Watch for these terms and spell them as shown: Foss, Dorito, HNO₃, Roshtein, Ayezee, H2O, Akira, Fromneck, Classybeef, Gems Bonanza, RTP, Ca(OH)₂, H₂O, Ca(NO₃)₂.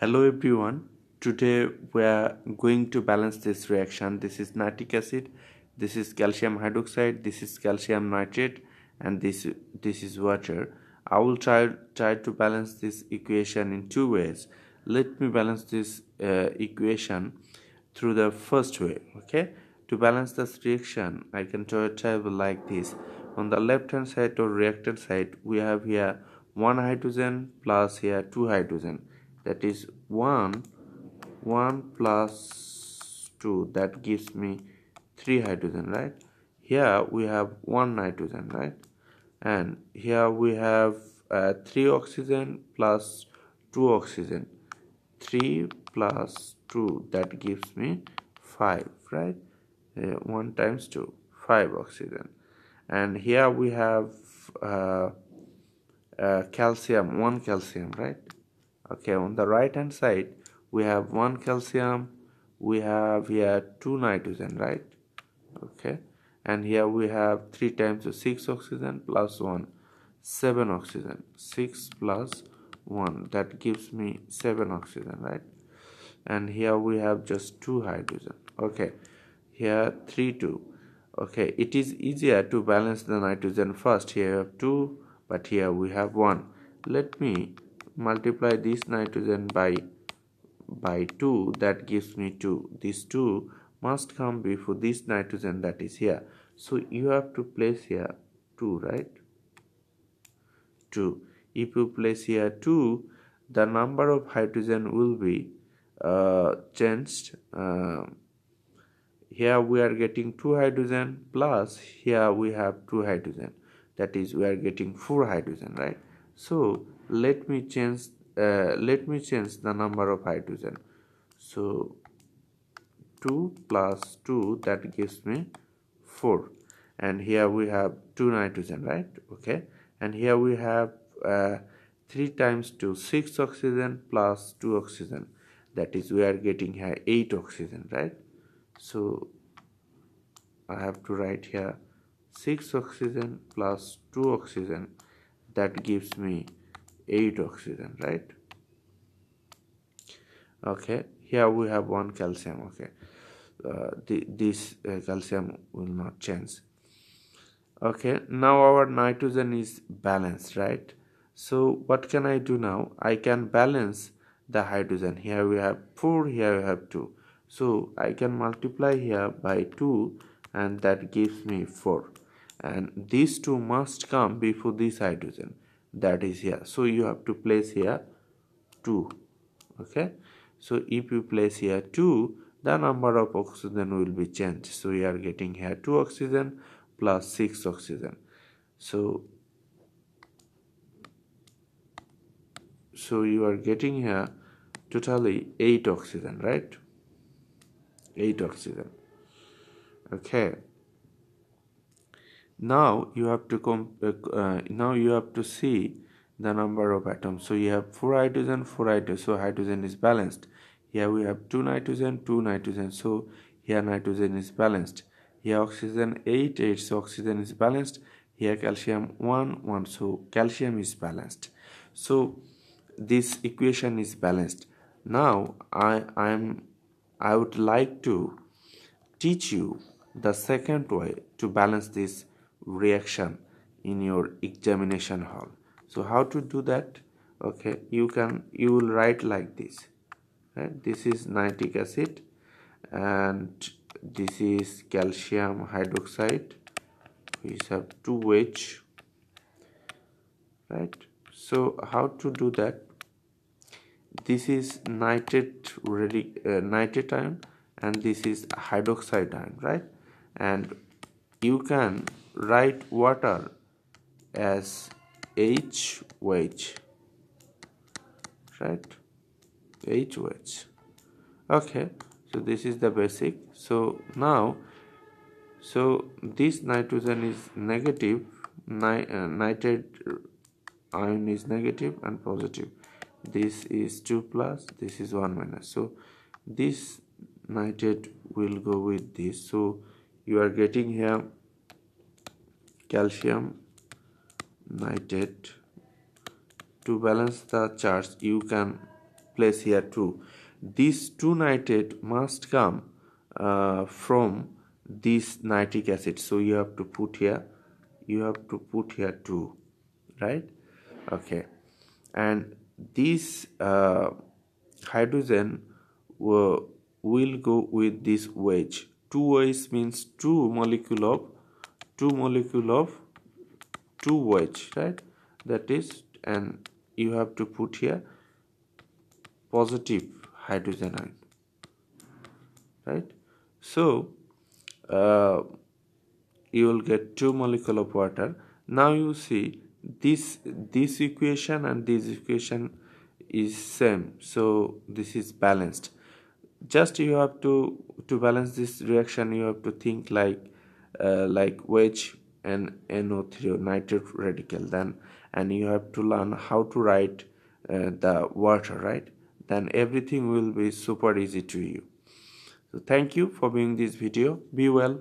Hello everyone, today we are going to balance this reaction. This is nitric acid, this is calcium hydroxide, this is calcium nitrate, and this is water. I will try to balance this equation in two ways. Let me balance this equation through the first way. Okay, to balance this reaction I can draw a table like this. On the left hand side or reactant side we have here one hydrogen plus here two hydrogen. That is 1 plus 2, that gives me 3 hydrogen, right? Here we have 1 nitrogen, right? And here we have 3 oxygen plus 2 oxygen. 3 plus 2, that gives me 5, right? 1 times 2, 5 oxygen. And here we have calcium, 1 calcium, right? Okay, on the right hand side we have 1 calcium, we have here 2 nitrogen, right? Okay, and here we have 3 times so 6 oxygen plus 1, 7 oxygen. 6 plus 1, that gives me 7 oxygen, right? And here we have just 2 hydrogen. Okay, here 3, 2. Okay, it is easier to balance the nitrogen first. Here we have 2, but here we have 1. Let me multiply this nitrogen by 2, that gives me 2. This 2 must come before this nitrogen that is here, so you have to place here 2, right? 2. If you place here 2, the number of hydrogen will be changed. Here we are getting 2 hydrogen plus here we have 2 hydrogen, that is we are getting 4 hydrogen, right? So let me change the number of hydrogen. So 2 plus 2, that gives me 4. And here we have 2 nitrogen, right? Okay, and here we have 3 times 2, 6 oxygen plus 2 oxygen, that is we are getting here 8 oxygen, right? So I have to write here 6 oxygen plus 2 oxygen, that gives me 8 oxygen, right? Okay, here we have 1 calcium. Okay, this calcium will not change. Okay, now our nitrogen is balanced, right? So what can I do now? I can balance the hydrogen. Here we have 4, here we have 2, so I can multiply here by 2, and that gives me 4. And these 2 must come before this hydrogen that is here, so you have to place here 2. Okay, so if you place here 2, the number of oxygen will be changed, so you are getting here 2 oxygen plus 6 oxygen. So you are getting here totally 8 oxygen, right? 8 oxygen. Okay, now you have to see the number of atoms. So you have 4 hydrogen, 4 hydrogen, so hydrogen is balanced. Here we have 2 nitrogen, 2 nitrogen, so here nitrogen is balanced. Here oxygen 8, 8, so oxygen is balanced. Here calcium 1, 1, so calcium is balanced. So this equation is balanced. Now I would like to teach you the second way to balance this reaction in your examination hall. So how to do that? Okay, you will write like this, right? This is nitric acid and this is calcium hydroxide, we have 2H, right? So how to do that? This is nitrate ion and this is hydroxide ion, right? And you can write water as HOH, right? HOH. Okay, so this is the basic. So now, so this nitrogen is negative, nitrate ion is negative and positive. This is 2 plus, this is 1 minus. So this nitrate will go with this. So you are getting here calcium nitrate. To balance the charge you can place here 2. This 2 nitrate must come from this nitric acid, so you have to put here 2, right? Okay, and this hydrogen will go with this wedge. 2H means 2 molecule of 2H, right? That is, and you have to put here positive hydrogen ion, right? So you will get 2 molecule of water. Now you see this equation and this equation is same, so this is balanced. Just you have to balance this reaction, you have to think like OH and NO3 nitrate radical, then, and you have to learn how to write the water, right? Then everything will be super easy to you. So thank you for viewing this video. Be well.